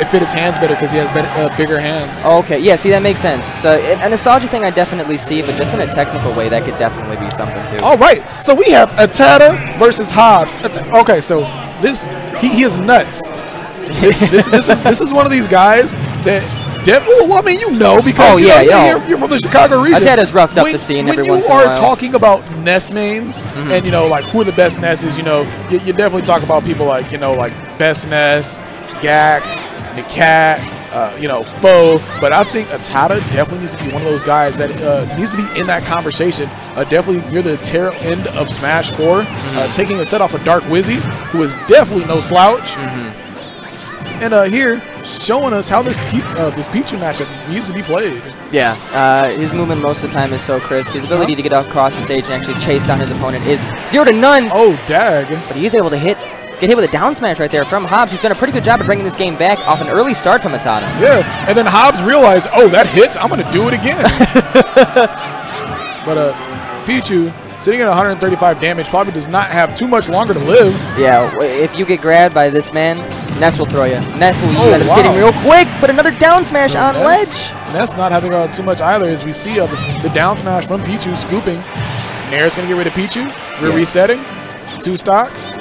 it fit his hands better because he has better, bigger hands. Okay, yeah, see, that makes sense. So a nostalgia thing I definitely see, but just in a technical way, that could definitely be something too. All right, so we have Atata versus Hobbes. Okay, so this he is nuts. this is one of these guys that definitely, well, I mean, you know, because you're from the Chicago region. Atata's roughed up the scene every once in a while. When you are talking about Ness names and, you know, like who are the best Nesses, you know, you definitely talk about people like, you know, like Best Ness, Gact, the Cat, you know, Foe. But I think Atata definitely needs to be one of those guys that needs to be in that conversation. Definitely near the tail end of Smash 4, taking a set off of Dark Wizzy, who is definitely no slouch. And here, showing us how this Pichu matchup needs to be played. Yeah, his movement most of the time is so crisp. His ability to get across the stage and actually chase down his opponent is 0 to none. Oh, dag. But he is able to get hit with a down smash right there from Hobbes, who's done a pretty good job of bringing this game back off an early start from Atata. Yeah, and then Hobbes realized, oh, that hits, I'm going to do it again. But Pichu, sitting at 135 damage, probably does not have too much longer to live. Yeah, if you get grabbed by this man, Ness will throw you. Ness will use that sitting real quick, but another down smash on ledge. Ness not having too much either, as we see the down smash from Pichu scooping. Nair's going to get rid of Pichu. We're resetting. 2 stocks.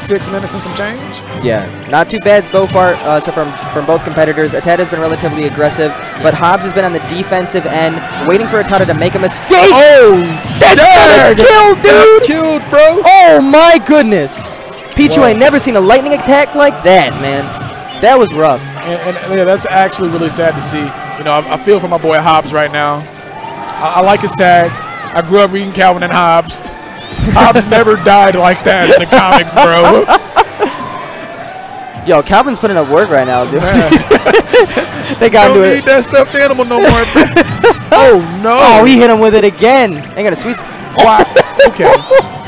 6 minutes and some change. Yeah, not too bad so far. So from both competitors, Atata's been relatively aggressive, but Hobbes has been on the defensive end, waiting for Atata to make a mistake. Oh, that's gonna kill, dude. Killed, bro. Oh my goodness, Pichu ain't never seen a lightning attack like that, man. That was rough. And yeah, that's actually really sad to see. You know, I feel for my boy Hobbes right now. I like his tag. I grew up reading Calvin and Hobbes. Hobbes never died like that in the comics, bro. Yo, Calvin's putting up work right now, dude. They got to it. Don't need that stuffed animal no more. Oh, no. Oh, he hit him with it again. Ain't got a sweet spot. Okay.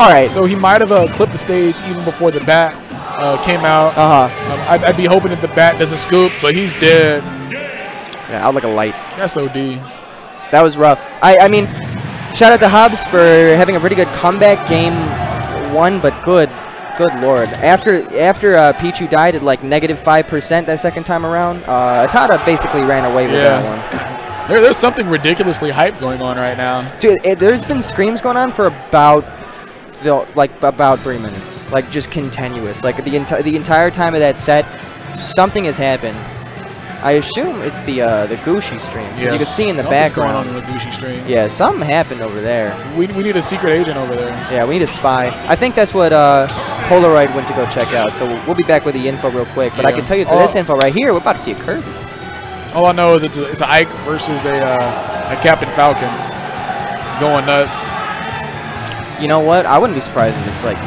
All right. So he might have clipped the stage even before the bat came out. I'd be hoping that the bat doesn't scoop, but he's dead. Yeah, out like a light. That's OD. That was rough. I mean... Shout out to Hobbes for having a pretty good comeback game one, but good lord. After Pichu died at like -5% that second time around, Atata basically ran away with that one. There's something ridiculously hype going on right now. Dude, there's been screams going on for about 3 minutes, like just continuous, like the entire time of that set, something has happened. I assume it's the Gucci stream. Yes. You can see in the background. Something's going on in the Gucci stream. Yeah, something happened over there. We need a secret agent over there. Yeah, we need a spy. I think that's what Polaroid went to go check out. So we'll be back with the info real quick. But I can tell you this info right here, we're about to see a Kirby. All I know is it's an Ike versus a Captain Falcon going nuts. You know what? I wouldn't be surprised if it's like...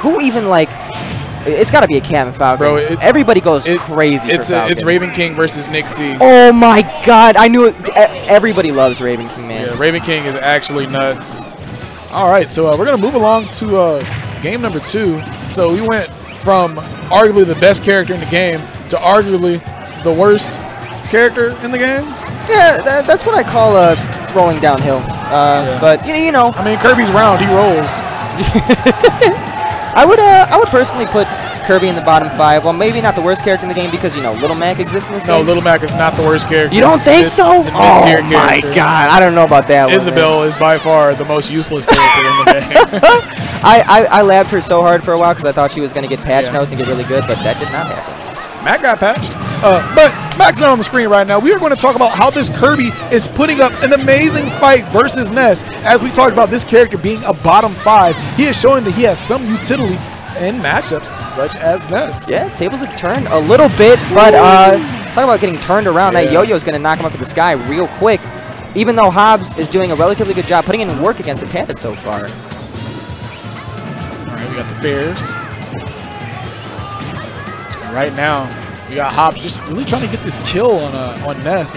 Who even like... It's got to be a Captain Falcon. Bro, everybody goes crazy for Falcons. It's Raven King versus Nick C. Oh, my God. I knew it. Everybody loves Raven King, man. Yeah, Raven King is actually nuts. All right, so we're going to move along to game number 2. So we went from arguably the best character in the game to arguably the worst character in the game. Yeah, that's what I call rolling downhill. But, you know. I mean, Kirby's round. He rolls. I would personally put Kirby in the bottom 5. Well, maybe not the worst character in the game because, you know, Little Mac exists in this game. No, Little Mac is not the worst character. You don't think so? It's oh, my God. I don't know about that one. Isabelle is by far the most useless character in the game. I labbed her so hard for a while because I thought she was going to get patched notes and get really good, but that did not happen. Mac got patched. But Mac's not on the screen right now. We are going to talk about how this Kirby is putting up an amazing fight versus Ness. As we talked about this character being a bottom 5, he is showing that he has some utility in matchups such as Ness. Yeah, tables have turned a little bit, but talking about getting turned around, that yo-yo is going to knock him up in the sky real quick, even though Hobbes is doing a relatively good job putting in work against Atata so far. All right, we got the fairs. Right now, we got Hobbes just really trying to get this kill on Ness.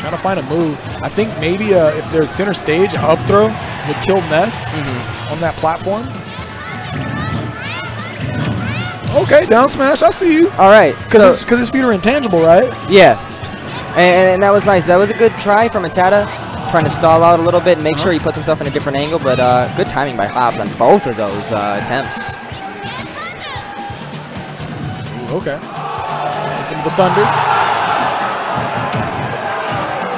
Trying to find a move. I think maybe if there's center stage, an up throw would kill Ness on that platform. Okay, down smash, I see you. All right. Because so his feet are intangible, right? Yeah. And that was nice. That was a good try from Atata. Trying to stall out a little bit and make sure he puts himself in a different angle. But good timing by Hobbes on both of those attempts. Ooh, okay. Some of the thunder.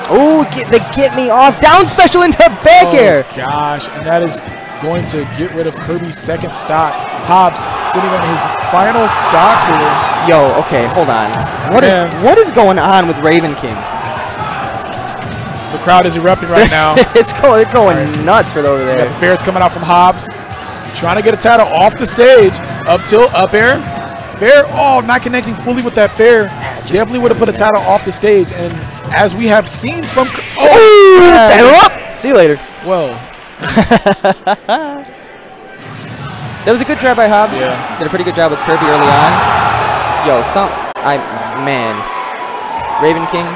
Oh, they get me off. Down special into back air. Oh, gosh. And that is going to get rid of Kirby's second stock. Hobbes sitting on his final stock here. Yo, okay, hold on. What is going on with Raven King? The crowd is erupting right now. They're going nuts for over there. Got the Ferris coming out from Hobbes. Trying to get Atata off the stage. Up tilt, up air. Fair, oh, not connecting fully with that fair. Definitely would have put Atata off the stage. And as we have seen from... Oh! Yeah. See you later. Whoa. That was a good job by Hobbes. Yeah. Did a pretty good job with Kirby early on. Yo, man. Raven King